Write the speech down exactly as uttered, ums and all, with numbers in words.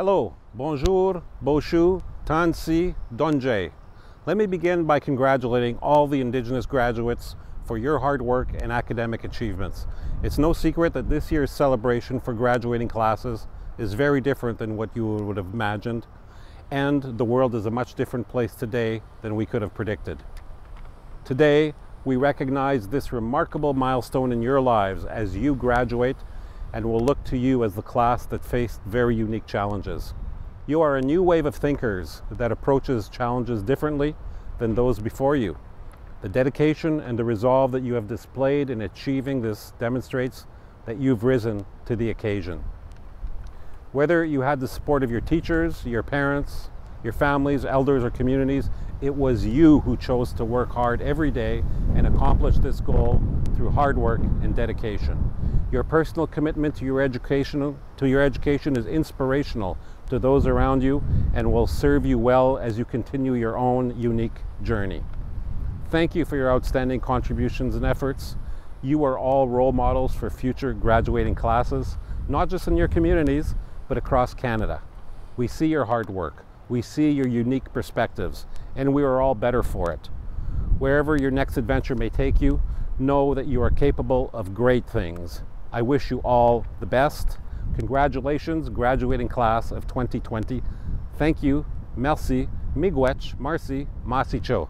Hello, bonjour, boshu, tansi, donje. Let me begin by congratulating all the Indigenous graduates for your hard work and academic achievements. It's no secret that this year's celebration for graduating classes is very different than what you would have imagined, and the world is a much different place today than we could have predicted. Today, we recognize this remarkable milestone in your lives as you graduate, and we'll look to you as the class that faced very unique challenges. You are a new wave of thinkers that approaches challenges differently than those before you. The dedication and the resolve that you have displayed in achieving this demonstrates that you've risen to the occasion. Whether you had the support of your teachers, your parents, your families, elders, or communities, it was you who chose to work hard every day and accomplish this goal through hard work and dedication. Your personal commitment to your education, to your education is inspirational to those around you and will serve you well as you continue your own unique journey. Thank you for your outstanding contributions and efforts. You are all role models for future graduating classes, not just in your communities, but across Canada. We see your hard work. We see your unique perspectives, and we are all better for it. Wherever your next adventure may take you, know that you are capable of great things. I wish you all the best. Congratulations, graduating class of twenty twenty. Thank you. Merci. Miigwech. Marci. Masicho.